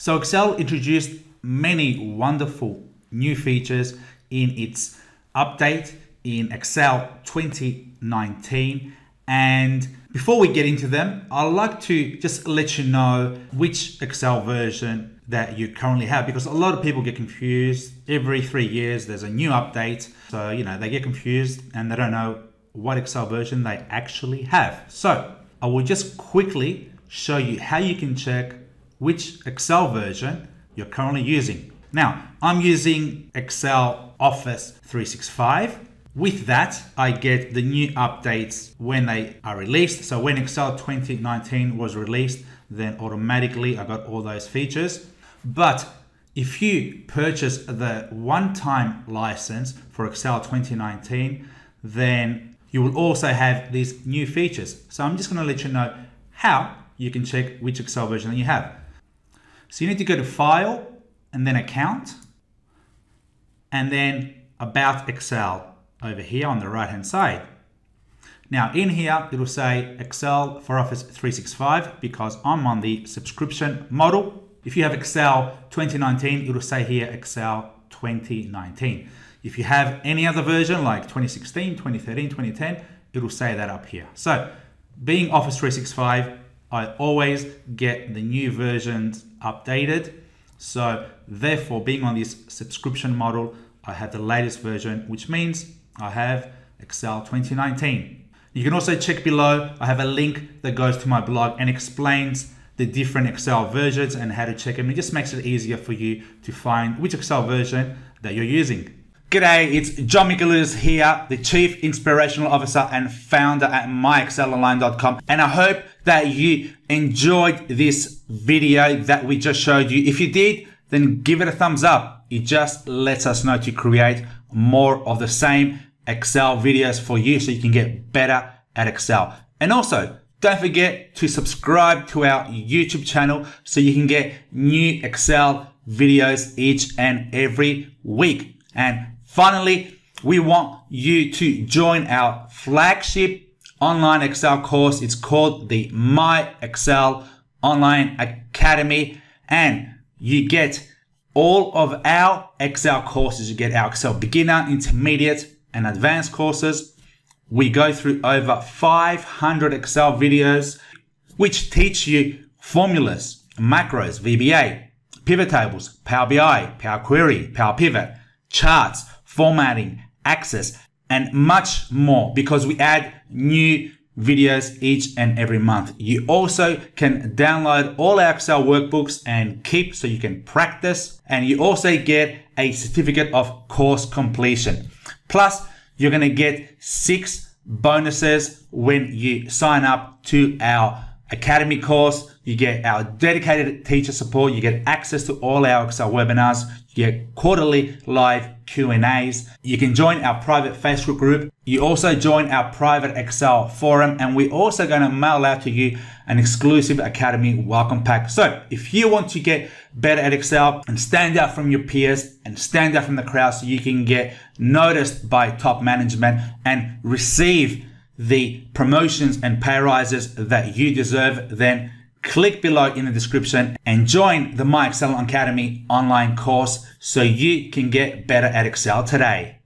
So Excel introduced many wonderful new features in its update in Excel 2019. And before we get into them, I'd like to just let you know which Excel version that you currently have, because a lot of people get confused. Every 3 years, there's a new update. So, you know, they get confused and they don't know what Excel version they actually have. So I will just quickly show you how you can check which Excel version you're currently using. Now, I'm using Excel Office 365. With that, I get the new updates when they are released. So when Excel 2019 was released, then automatically I got all those features. But if you purchase the one-time license for Excel 2019, then you will also have these new features. So I'm just going to let you know how you can check which Excel version you have. So you need to go to File and then Account and then About Excel over here on the right hand side. Now in here, it'll say Excel for Office 365 because I'm on the subscription model. If you have Excel 2019, it'll say here Excel 2019. If you have any other version like 2016, 2013, 2010, it'll say that up here. So being Office 365, I always get the new versions updated. So therefore, being on this subscription model, I have the latest version, which means I have Excel 2019. You can also check below. I have a link that goes to my blog and explains the different Excel versions and how to check them. It just makes it easier for you to find which Excel version that you're using. G'day, it's John McAllister here, the Chief Inspirational Officer and founder at myexcelonline.com. And I hope that you enjoyed this video that we just showed you. If you did, then give it a thumbs up. It just lets us know to create more of the same Excel videos for you so you can get better at Excel. And also, don't forget to subscribe to our YouTube channel so you can get new Excel videos each and every week. And finally, we want you to join our flagship online Excel course. It's called the My Excel Online Academy. And you get all of our Excel courses. You get our Excel beginner, intermediate, and advanced courses. We go through over 500 Excel videos, which teach you formulas, macros, VBA, pivot tables, Power BI, Power Query, Power Pivot, charts, formatting, access, and much more, because we add new videos each and every month. You also can download all our Excel workbooks and keep so you can practice. And you also get a certificate of course completion. Plus, you're going to get 6 bonuses when you sign up to our Academy course. You get our dedicated teacher support. You get access to all our Excel webinars. You get quarterly live Q&As. You can join our private Facebook group. You also join our private Excel forum. And we're also going to mail out to you an exclusive Academy welcome pack. So if you want to get better at Excel and stand out from your peers and stand out from the crowd so you can get noticed by top management and receive the promotions and pay rises that you deserve, then click below in the description and join the My Excel Academy online course so you can get better at Excel today.